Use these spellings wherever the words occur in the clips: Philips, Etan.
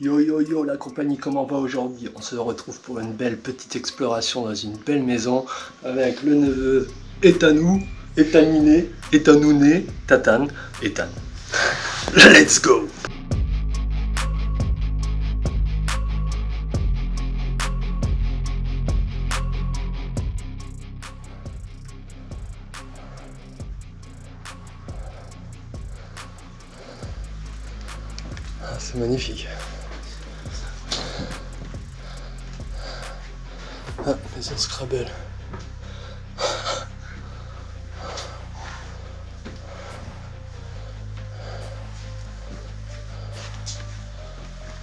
Yo la compagnie, comment va aujourd'hui? On se retrouve pour une belle petite exploration dans une belle maison avec le neveu Etanou, Etaniné, Etanouné, Tatane, Etan. Let's go! Ah, c'est magnifique. Ah, maison Scrabble.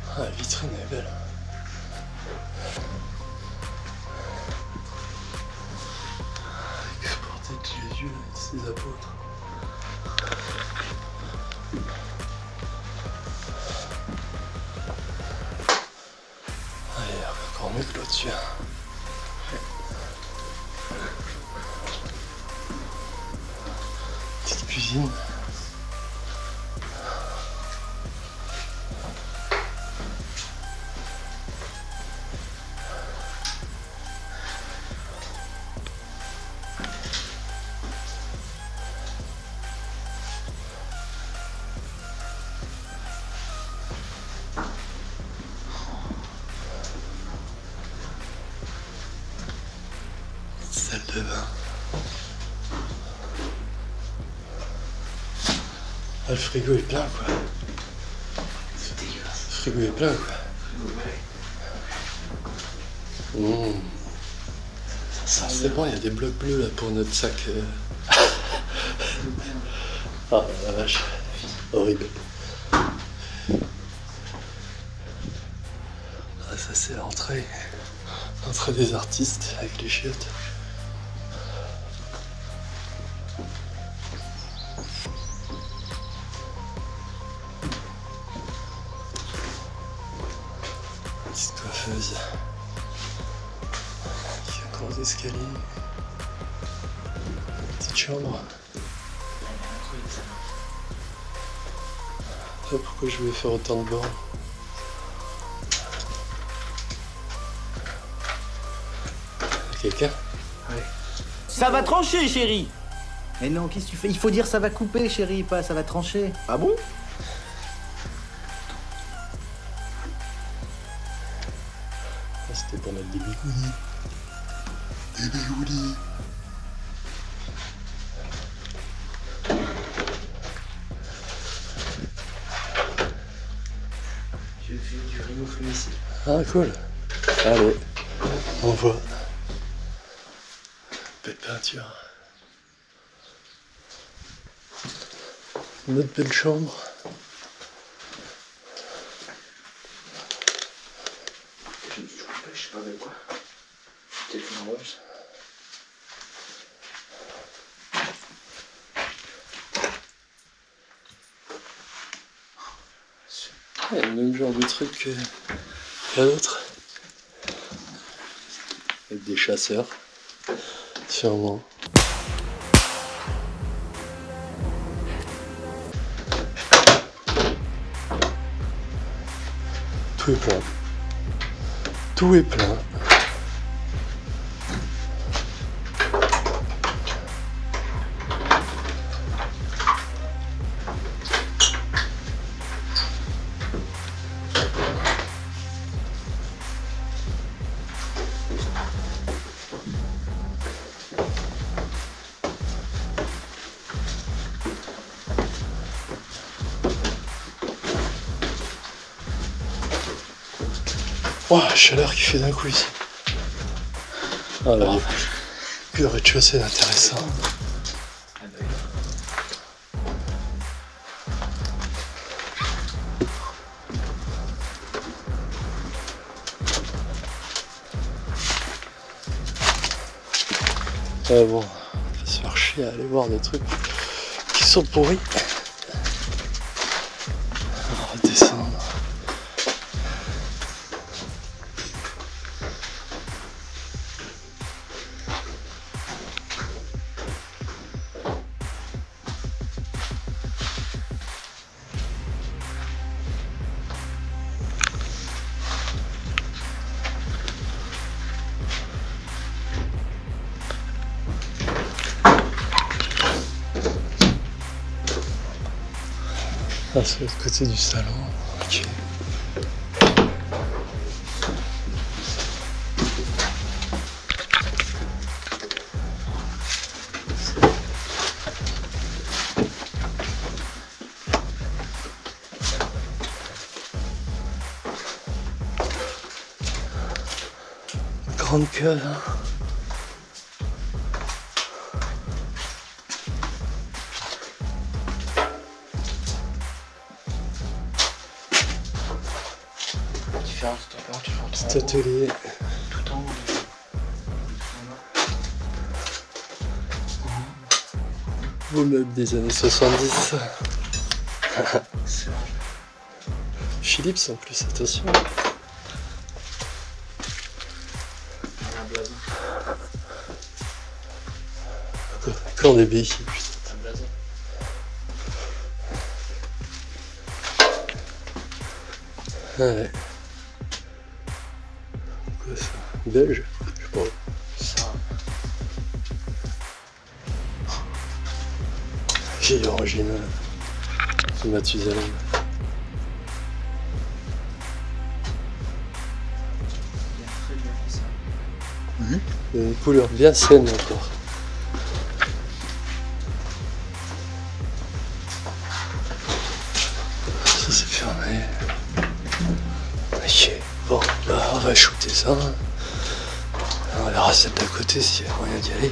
Ah, la vitrine est belle. Exporté de Jésus et ses apôtres. Encore mieux que l'autre dessus. Petite cuisine. Salle de bain. Ah, le frigo est plein quoi. C'est dégueulasse. Le frigo est plein quoi. Ouais. Mmh. Ça, c'est bon, il y a des blocs bleus là pour notre sac. Ah la vache. Horrible. Ah, ça c'est l'entrée. L'entrée des artistes avec les chiottes. Petite coiffeuse. Il y a encore des escaliers. Petite chambre. Je sais pas pourquoi je voulais faire autant de bancs. Quelqu'un? Ouais. Ça va trancher, chérie. Mais non, qu'est-ce que tu fais? Il faut dire ça va couper, chérie, pas ça va trancher. Ah bon? C'était pour mettre des bigoudis. Des bigoudis. Je fais du rhinoflu ici. Ah, cool. Allez, on voit. Belle peinture. Une autre belle chambre. Je sais pas avec quoi. Téléphone rose. Il y a le même genre de truc que l'autre. Avec des chasseurs. Sûrement. Tout est plein. Tout est plein. Wow, la chaleur qui fait d'un coup ici. Ah là, plus le rez-de-chaussée est intéressant. Ah bon, on va se faire chier à aller voir des trucs qui sont pourris. On va redescendre. Ah, c'est l'autre côté du salon. Ok. Grande cuve, hein. Petit atelier. Tout en haut. Beau meuble des années 70. Philips en plus, attention. Quand des BI. Ouais. Quoi ça? Belge? Je sais pas. Ça. J'ai original. C'est Mathusalem. Il y a très bien fait ça. Il y a une couleur bien saine encore. Ça c'est fermé. Ok, bon, bah on va shooter ça. On verra celle d'à côté s'il y a moyen d'y aller.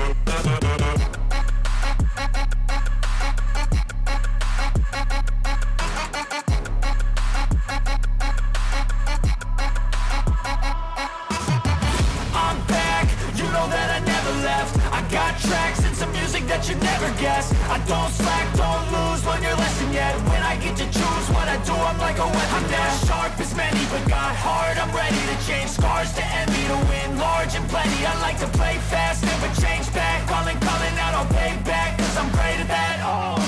You never guess, I don't slack, don't lose, learn your lesson yet. When I get to choose what I do, I'm like a weapon. I'm not sharp as many, but got hard, I'm ready to change. Scars to envy, to win large and plenty. I like to play fast, never change back. Calling out, I'll pay back, cause I'm great at that. Oh,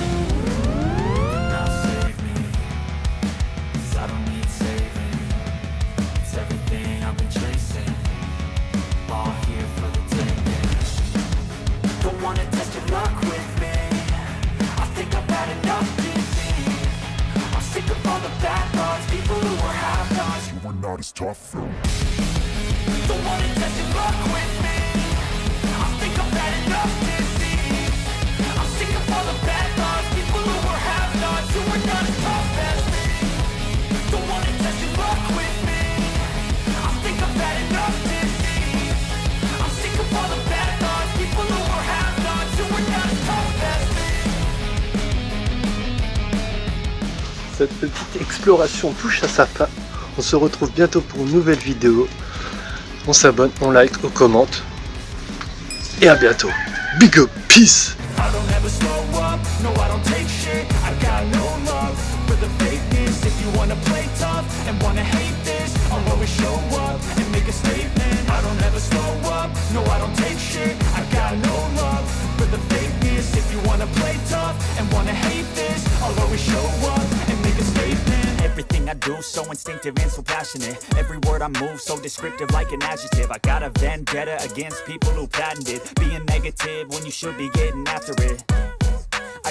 you cannot save me, cause I don't need saving. It's everything I've been chasing, all here for the taking. Don't wanna test your luck with me, I think I've had enough disease. I'm sick of all the bad thoughts, people who are half-nots. You were not as tough though. Don't wanna test your luck with me, I think I've had enough disease. I'm sick of all the bad thoughts, people who are half-nots. You were not as tough as me. Don't wanna test your luck with me, I think I've had enough disease. I'm sick of all the bad thoughts, people who are Cette petite exploration touche à sa fin. On se retrouve bientôt pour une nouvelle vidéo. On s'abonne, on like, on commente. Et à bientôt. Big up, peace. If you wanna play tough and wanna hate this, I'll always show up and make a statement. Everything I do, so instinctive and so passionate. Every word I move, so descriptive like an adjective. I got a vendetta against people who patented being negative when you should be getting after it. I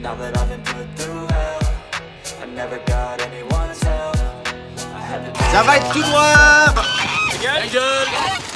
Now that I've been put through hell, I never got anyone's help. I had to. Ça va être tout droit.